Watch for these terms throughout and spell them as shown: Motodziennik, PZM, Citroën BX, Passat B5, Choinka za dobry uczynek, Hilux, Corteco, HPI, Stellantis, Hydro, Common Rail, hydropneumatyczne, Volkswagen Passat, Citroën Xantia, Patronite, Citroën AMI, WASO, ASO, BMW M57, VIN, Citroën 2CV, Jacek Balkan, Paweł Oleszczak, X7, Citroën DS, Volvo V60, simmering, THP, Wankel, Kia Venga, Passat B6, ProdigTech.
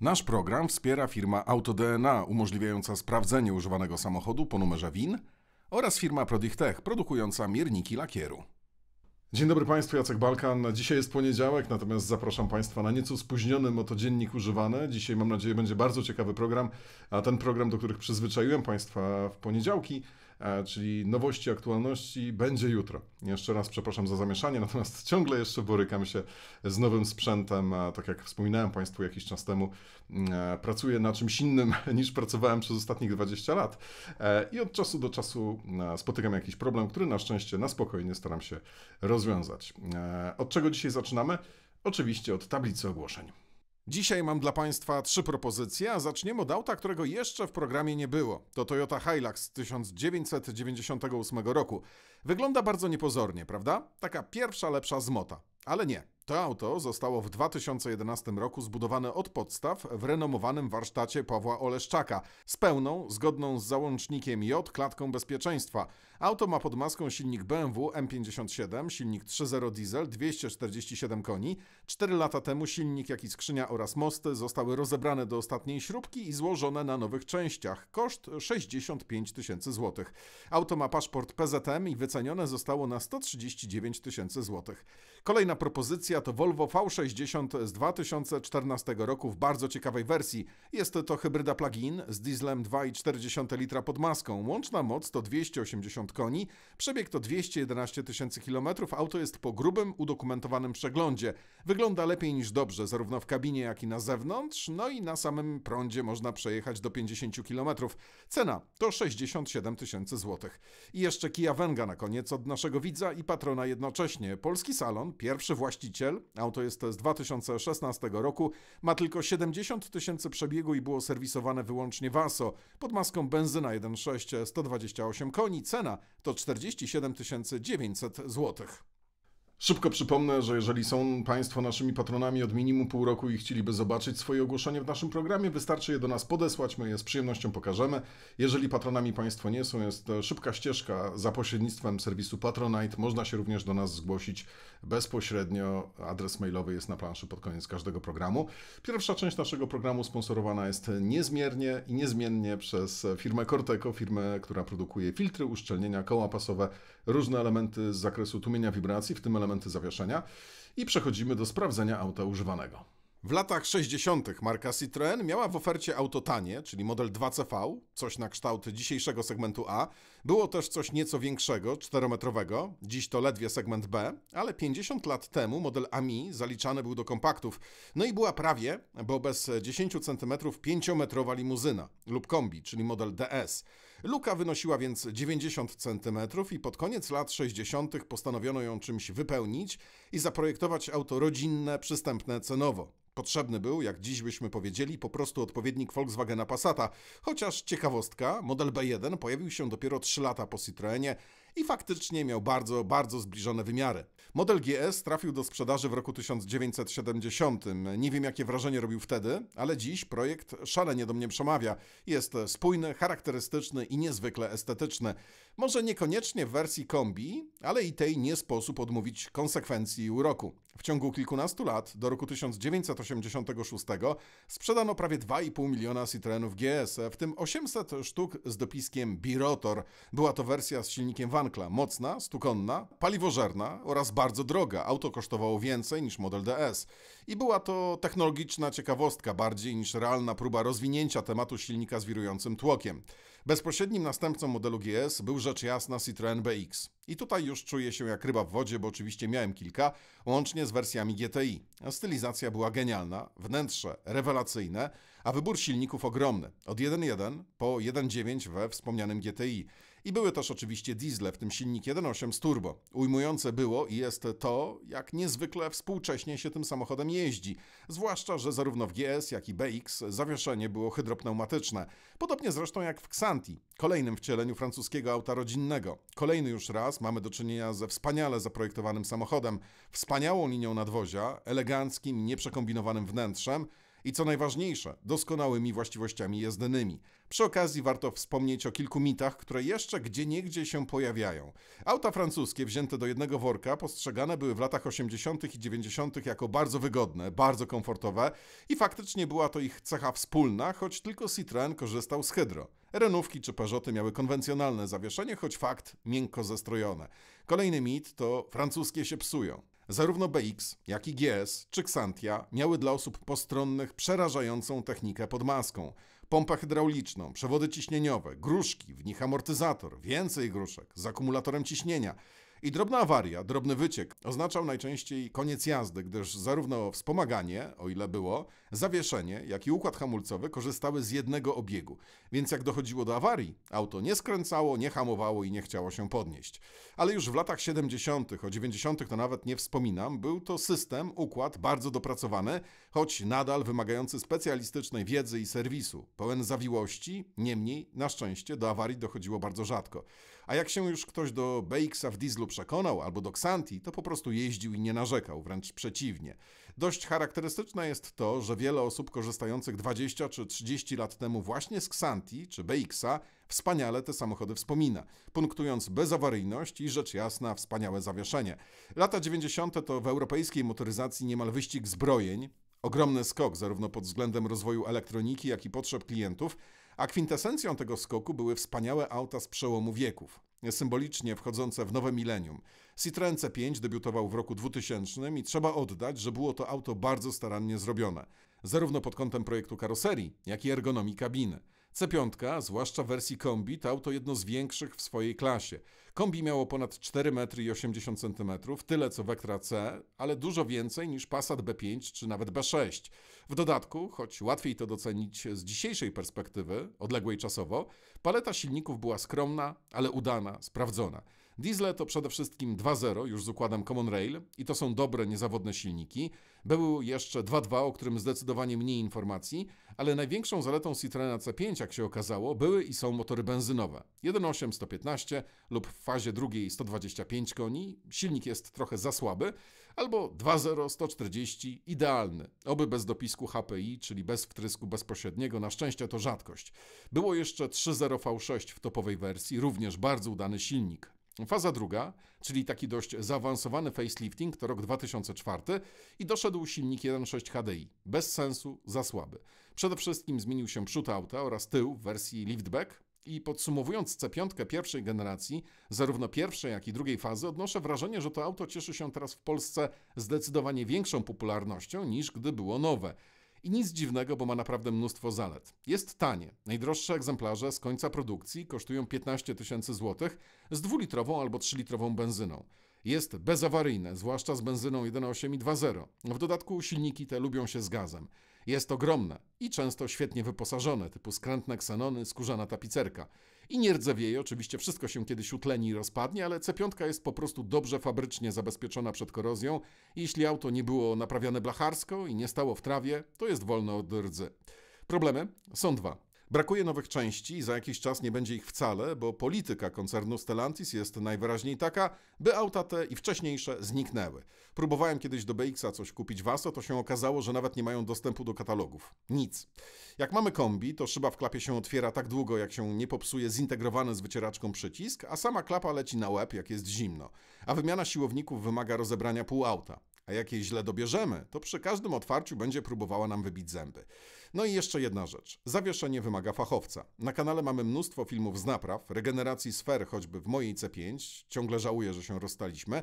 Nasz program wspiera firma AutoDNA, umożliwiająca sprawdzenie używanego samochodu po numerze VIN oraz firma ProdigTech, produkująca mierniki lakieru. Dzień dobry Państwu, Jacek Balkan. Dzisiaj jest poniedziałek, natomiast zapraszam Państwa na nieco spóźniony Motodziennik używany. Dzisiaj, mam nadzieję, będzie bardzo ciekawy program, a ten program, do których przyzwyczaiłem Państwa w poniedziałki, czyli nowości, aktualności, będzie jutro. Jeszcze raz przepraszam za zamieszanie, natomiast ciągle jeszcze borykam się z nowym sprzętem. Tak jak wspominałem Państwu jakiś czas temu, pracuję na czymś innym niż pracowałem przez ostatnich 20 lat. I od czasu do czasu spotykam jakiś problem, który na szczęście na spokojnie staram się rozwiązać. Od czego dzisiaj zaczynamy? Oczywiście od tablicy ogłoszeń. Dzisiaj mam dla Państwa trzy propozycje, a zaczniemy od auta, którego jeszcze w programie nie było. To Toyota Hilux z 1998 roku. Wygląda bardzo niepozornie, prawda? Taka pierwsza lepsza zmota. Ale nie. To auto zostało w 2011 roku zbudowane od podstaw w renomowanym warsztacie Pawła Oleszczaka z pełną, zgodną z załącznikiem J, klatką bezpieczeństwa. Auto ma pod maską silnik BMW M57, silnik 3.0 diesel, 247 koni. 4 lata temu silnik, jak i skrzynia oraz mosty zostały rozebrane do ostatniej śrubki i złożone na nowych częściach. Koszt 65 tysięcy złotych. Auto ma paszport PZM i wycenione zostało na 139 tysięcy złotych. Kolejna propozycja to Volvo V60 z 2014 roku w bardzo ciekawej wersji. Jest to hybryda plug-in z dieslem 2,4 litra pod maską. Łączna moc to 280 koni, przebieg to 211 tysięcy kilometrów. Auto jest po grubym, udokumentowanym przeglądzie. Wygląda lepiej niż dobrze, zarówno w kabinie, jak i na zewnątrz. No i na samym prądzie można przejechać do 50 km. Cena to 67 tysięcy złotych. I jeszcze Kia Venga na koniec od naszego widza i patrona jednocześnie. Polski salon, pierwszy właściciel. Auto jest z 2016 roku, ma tylko 70 tysięcy przebiegu i było serwisowane wyłącznie WASO. Pod maską benzyna 1.6, 128 koni, cena to 47 900 zł. Szybko przypomnę, że jeżeli są Państwo naszymi patronami od minimum pół roku i chcieliby zobaczyć swoje ogłoszenie w naszym programie, wystarczy je do nas podesłać, my je z przyjemnością pokażemy. Jeżeli patronami Państwo nie są, jest szybka ścieżka za pośrednictwem serwisu Patronite. Można się również do nas zgłosić bezpośrednio. Adres mailowy jest na planszy pod koniec każdego programu. Pierwsza część naszego programu sponsorowana jest niezmiernie i niezmiennie przez firmę Corteco, firmę, która produkuje filtry, uszczelnienia, koła pasowe, różne elementy z zakresu tłumienia wibracji, w tym elementy zawieszenia, i przechodzimy do sprawdzenia auta używanego. W latach 60. marka Citroën miała w ofercie auto tanie, czyli model 2CV, coś na kształt dzisiejszego segmentu A. Było też coś nieco większego, 4-metrowego, dziś to ledwie segment B, ale 50 lat temu model AMI zaliczany był do kompaktów. No i była prawie, bo bez 10 cm, 5-metrowa limuzyna lub kombi, czyli model DS. Luka wynosiła więc 90 cm i pod koniec lat 60. postanowiono ją czymś wypełnić i zaprojektować auto rodzinne, przystępne cenowo. Potrzebny był, jak dziś byśmy powiedzieli, po prostu odpowiednik Volkswagena Passata. Chociaż ciekawostka, model B1 pojawił się dopiero 3 lata po Citroenie i faktycznie miał bardzo, bardzo zbliżone wymiary. Model GS trafił do sprzedaży w roku 1970. Nie wiem, jakie wrażenie robił wtedy, ale dziś projekt szalenie do mnie przemawia. Jest spójny, charakterystyczny i niezwykle estetyczny. Może niekoniecznie w wersji kombi, ale i tej nie sposób odmówić konsekwencji i uroku. W ciągu kilkunastu lat, do roku 1986, sprzedano prawie 2,5 miliona Citroenów GS, w tym 800 sztuk z dopiskiem Birotor. Była to wersja z silnikiem Wankla, mocna, stukonna, paliwożerna oraz bardzo droga. Auto kosztowało więcej niż model DS. I była to technologiczna ciekawostka, bardziej niż realna próba rozwinięcia tematu silnika z wirującym tłokiem. Bezpośrednim następcą modelu GS był rzecz jasna Citroën BX. I tutaj już czuję się jak ryba w wodzie, bo oczywiście miałem kilka, łącznie z wersjami GTI. Stylizacja była genialna, wnętrze rewelacyjne, a wybór silników ogromny. Od 1.1 po 1.9 we wspomnianym GTI. I były też oczywiście diesle, w tym silnik 1.8 z turbo. Ujmujące było i jest to, jak niezwykle współcześnie się tym samochodem jeździ. Zwłaszcza, że zarówno w GS, jak i BX zawieszenie było hydropneumatyczne. Podobnie zresztą jak w Xantii, kolejnym wcieleniu francuskiego auta rodzinnego. Kolejny już raz mamy do czynienia ze wspaniale zaprojektowanym samochodem, wspaniałą linią nadwozia, eleganckim, nieprzekombinowanym wnętrzem, i co najważniejsze, doskonałymi właściwościami jezdnymi. Przy okazji warto wspomnieć o kilku mitach, które jeszcze gdzieniegdzie się pojawiają. Auta francuskie wzięte do jednego worka postrzegane były w latach 80. i 90. jako bardzo wygodne, bardzo komfortowe i faktycznie była to ich cecha wspólna, choć tylko Citroën korzystał z Hydro. Renówki czy Peugeoty miały konwencjonalne zawieszenie, choć fakt miękko zestrojone. Kolejny mit to francuskie się psują. Zarówno BX, jak i GS czy Xantia miały dla osób postronnych przerażającą technikę pod maską. Pompę hydrauliczną, przewody ciśnieniowe, gruszki, w nich amortyzator, więcej gruszek z akumulatorem ciśnienia. I drobna awaria, drobny wyciek oznaczał najczęściej koniec jazdy, gdyż zarówno wspomaganie, o ile było, zawieszenie, jak i układ hamulcowy korzystały z jednego obiegu. Więc jak dochodziło do awarii, auto nie skręcało, nie hamowało i nie chciało się podnieść. Ale już w latach 70., o 90. to nawet nie wspominam, był to system, układ bardzo dopracowany, choć nadal wymagający specjalistycznej wiedzy i serwisu. Pełen zawiłości, niemniej na szczęście do awarii dochodziło bardzo rzadko. A jak się już ktoś do BX-a w dieslu przekonał albo do Xantii, to po prostu jeździł i nie narzekał, wręcz przeciwnie. Dość charakterystyczne jest to, że wiele osób korzystających 20 czy 30 lat temu właśnie z Xantii czy BX-a wspaniale te samochody wspomina, punktując bezawaryjność i rzecz jasna wspaniałe zawieszenie. Lata 90. to w europejskiej motoryzacji niemal wyścig zbrojeń, ogromny skok zarówno pod względem rozwoju elektroniki, jak i potrzeb klientów, a kwintesencją tego skoku były wspaniałe auta z przełomu wieków, symbolicznie wchodzące w nowe milenium. Citroën C5 debiutował w roku 2000 i trzeba oddać, że było to auto bardzo starannie zrobione, zarówno pod kątem projektu karoserii, jak i ergonomii kabiny. C5, zwłaszcza w wersji kombi, to auto jedno z większych w swojej klasie. Kombi miało ponad 4,80 m, tyle co Vectra C, ale dużo więcej niż Passat B5 czy nawet B6. W dodatku, choć łatwiej to docenić z dzisiejszej perspektywy, odległej czasowo, paleta silników była skromna, ale udana, sprawdzona. Diesle to przede wszystkim 2.0, już z układem Common Rail, i to są dobre, niezawodne silniki. Był jeszcze 2.2, o którym zdecydowanie mniej informacji, ale największą zaletą Citroena C5, jak się okazało, były i są motory benzynowe. 1.8 115 lub w fazie drugiej 125 koni, silnik jest trochę za słaby, albo 2.0 140 idealny, oby bez dopisku HPI, czyli bez wtrysku bezpośredniego, na szczęście to rzadkość. Było jeszcze 3.0 V6 w topowej wersji, również bardzo udany silnik. Faza druga, czyli taki dość zaawansowany facelifting, to rok 2004 i doszedł silnik 1.6 HDI. Bez sensu, za słaby. Przede wszystkim zmienił się przód auta oraz tył w wersji liftback. I podsumowując C5 pierwszej generacji, zarówno pierwszej, jak i drugiej fazy, odnoszę wrażenie, że to auto cieszy się teraz w Polsce zdecydowanie większą popularnością niż gdy było nowe. I nic dziwnego, bo ma naprawdę mnóstwo zalet. Jest tanie. Najdroższe egzemplarze z końca produkcji kosztują 15 000 zł z 2-litrową albo 3-litrową benzyną. Jest bezawaryjne, zwłaszcza z benzyną 1.8 i 2.0. W dodatku silniki te lubią się z gazem. Jest ogromne i często świetnie wyposażone, typu skrętne ksenony, skórzana tapicerka. I nie rdzewieje, oczywiście wszystko się kiedyś utleni i rozpadnie, ale C5 jest po prostu dobrze fabrycznie zabezpieczona przed korozją. Jeśli auto nie było naprawiane blacharsko i nie stało w trawie, to jest wolne od rdzy. Problemy są dwa. Brakuje nowych części i za jakiś czas nie będzie ich wcale, bo polityka koncernu Stellantis jest najwyraźniej taka, by auta te i wcześniejsze zniknęły. Próbowałem kiedyś do BX-a coś kupić w ASO, to się okazało, że nawet nie mają dostępu do katalogów. Nic. Jak mamy kombi, to szyba w klapie się otwiera tak długo, jak się nie popsuje zintegrowany z wycieraczką przycisk, a sama klapa leci na łeb, jak jest zimno. A wymiana siłowników wymaga rozebrania pół auta. A jak jej źle dobierzemy, to przy każdym otwarciu będzie próbowała nam wybić zęby. No i jeszcze jedna rzecz. Zawieszenie wymaga fachowca. Na kanale mamy mnóstwo filmów z napraw, regeneracji sfer, choćby w mojej C5. Ciągle żałuję, że się rozstaliśmy.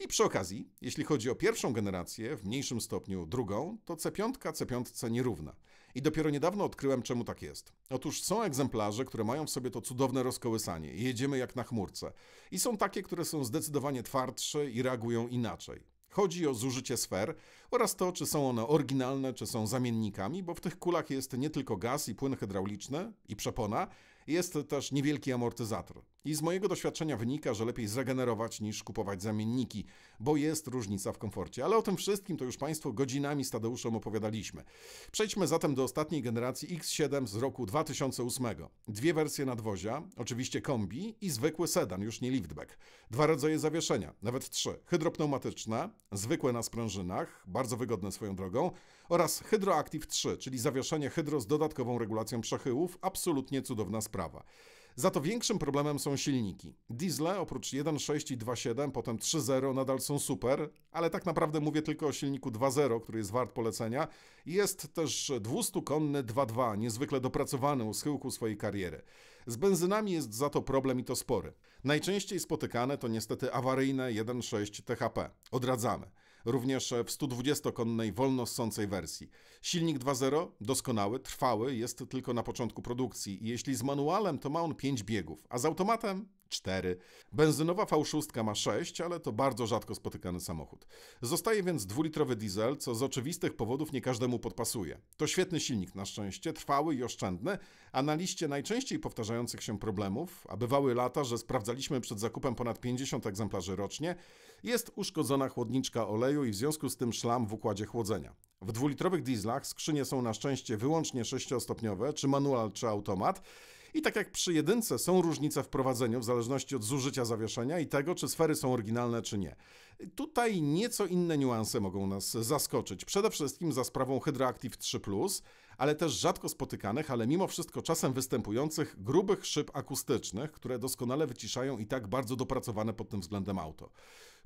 I przy okazji, jeśli chodzi o pierwszą generację, w mniejszym stopniu drugą, to C5 C5 nierówna. I dopiero niedawno odkryłem, czemu tak jest. Otóż są egzemplarze, które mają w sobie to cudowne rozkołysanie. Jedziemy jak na chmurce. I są takie, które są zdecydowanie twardsze i reagują inaczej. Chodzi o zużycie sfer oraz to, czy są one oryginalne, czy są zamiennikami, bo w tych kulach jest nie tylko gaz i płyn hydrauliczny i przepona, jest też niewielki amortyzator. I z mojego doświadczenia wynika, że lepiej zagenerować niż kupować zamienniki, bo jest różnica w komforcie. Ale o tym wszystkim to już Państwu godzinami z Tadeuszem opowiadaliśmy. Przejdźmy zatem do ostatniej generacji X7 z roku 2008. Dwie wersje nadwozia, oczywiście kombi i zwykły sedan, już nie liftback. Dwa rodzaje zawieszenia, nawet trzy. Hydropneumatyczne, zwykłe na sprężynach, bardzo wygodne swoją drogą, oraz Hydro Active 3, czyli zawieszenie hydro z dodatkową regulacją przechyłów, absolutnie cudowna sprawa. Za to większym problemem są silniki. Diesle oprócz 1.6 i 2.7, potem 3.0 nadal są super, ale tak naprawdę mówię tylko o silniku 2.0, który jest wart polecenia. Jest też 200-konny 2.2, niezwykle dopracowany u schyłku swojej kariery. Z benzynami jest za to problem i to spory. Najczęściej spotykane to niestety awaryjne 1.6 THP. Odradzamy. Również w 120-konnej wolnossącej wersji. Silnik 2.0 doskonały, trwały, jest tylko na początku produkcji. I jeśli z manualem, to ma on 5 biegów, a z automatem 4. Benzynowa V6 ma 6, ale to bardzo rzadko spotykany samochód. Zostaje więc 2-litrowy diesel, co z oczywistych powodów nie każdemu podpasuje. To świetny silnik na szczęście, trwały i oszczędny, a na liście najczęściej powtarzających się problemów, a bywały lata, że sprawdzaliśmy przed zakupem ponad 50 egzemplarzy rocznie, jest uszkodzona chłodniczka oleju i w związku z tym szlam w układzie chłodzenia. W 2-litrowych dieslach skrzynie są na szczęście wyłącznie 6-stopniowe, czy manual, czy automat. I tak jak przy jedynce są różnice w prowadzeniu w zależności od zużycia zawieszenia i tego, czy sfery są oryginalne, czy nie. Tutaj nieco inne niuanse mogą nas zaskoczyć. Przede wszystkim za sprawą Hydro Active 3+, ale też rzadko spotykanych, ale mimo wszystko czasem występujących grubych szyb akustycznych, które doskonale wyciszają i tak bardzo dopracowane pod tym względem auto.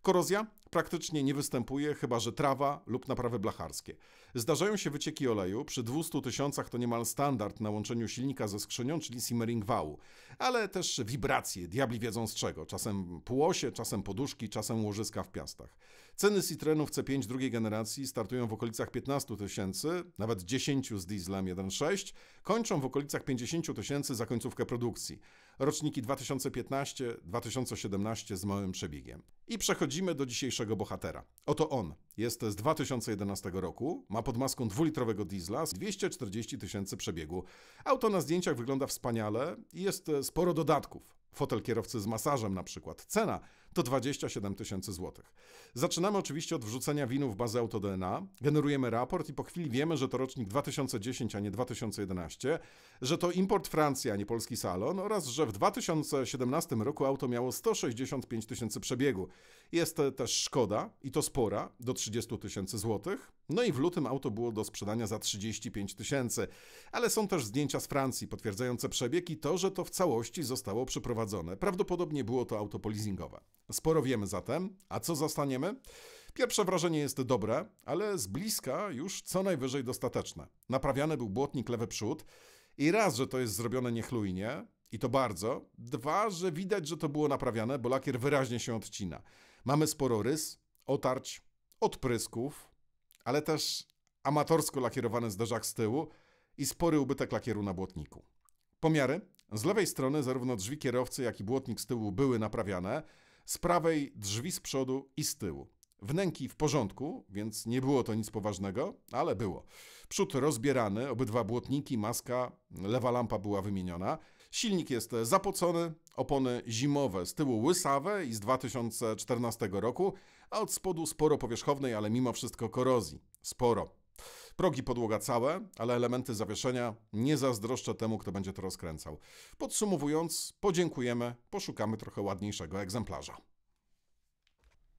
Korozja praktycznie nie występuje, chyba że trawa lub naprawy blacharskie. Zdarzają się wycieki oleju, przy 200 000 to niemal standard na łączeniu silnika ze skrzynią, czyli simmering wału, ale też wibracje, diabli wiedzą z czego, czasem półosie, czasem poduszki, czasem łożyska w piastach. Ceny Citroenów C5 drugiej generacji startują w okolicach 15 000, nawet 10 z dieslem 1.6, kończą w okolicach 50 000 za końcówkę produkcji. Roczniki 2015-2017 z małym przebiegiem. I przechodzimy do dzisiejszego bohatera. Oto on. Jest z 2011 roku, ma pod maską 2-litrowego diesla z 240 000 przebiegu. Auto na zdjęciach wygląda wspaniale i jest sporo dodatków. Fotel kierowcy z masażem na przykład. Cena to 27 000 złotych. Zaczynamy oczywiście od wrzucenia VIN-u w bazę AutoDNA, generujemy raport i po chwili wiemy, że to rocznik 2010, a nie 2011, że to import Francji, a nie polski salon oraz, że w 2017 roku auto miało 165 000 przebiegu. Jest też szkoda i to spora, do 30 000 złotych. No i w lutym auto było do sprzedania za 35 000, ale są też zdjęcia z Francji potwierdzające przebieg i to, że to w całości zostało przeprowadzone. Prawdopodobnie było to auto polizingowe. Sporo wiemy zatem, a co zastaniemy? Pierwsze wrażenie jest dobre, ale z bliska już co najwyżej dostateczne. Naprawiany był błotnik lewy przód i raz, że to jest zrobione niechlujnie, i to bardzo, dwa, że widać, że to było naprawiane, bo lakier wyraźnie się odcina. Mamy sporo rys, otarć, odprysków, ale też amatorsko lakierowany zderzak z tyłu i spory ubytek lakieru na błotniku. Pomiary. Z lewej strony zarówno drzwi kierowcy, jak i błotnik z tyłu były naprawiane, z prawej drzwi z przodu i z tyłu. Wnęki w porządku, więc nie było to nic poważnego, ale było. Przód rozbierany, obydwa błotniki, maska, lewa lampa była wymieniona. Silnik jest zapocony, opony zimowe, z tyłu łysawe i z 2014 roku, a od spodu sporo powierzchownej, ale mimo wszystko korozji. Sporo. Progi podłoga całe, ale elementy zawieszenia nie zazdroszczę temu, kto będzie to rozkręcał. Podsumowując, podziękujemy, poszukamy trochę ładniejszego egzemplarza.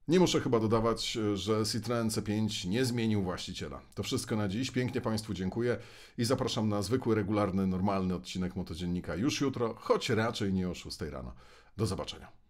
Nie muszę chyba dodawać, że Citroën C5 nie zmienił właściciela. To wszystko na dziś. Pięknie Państwu dziękuję i zapraszam na zwykły, regularny, normalny odcinek Motodziennika już jutro, choć raczej nie o 6 rano. Do zobaczenia.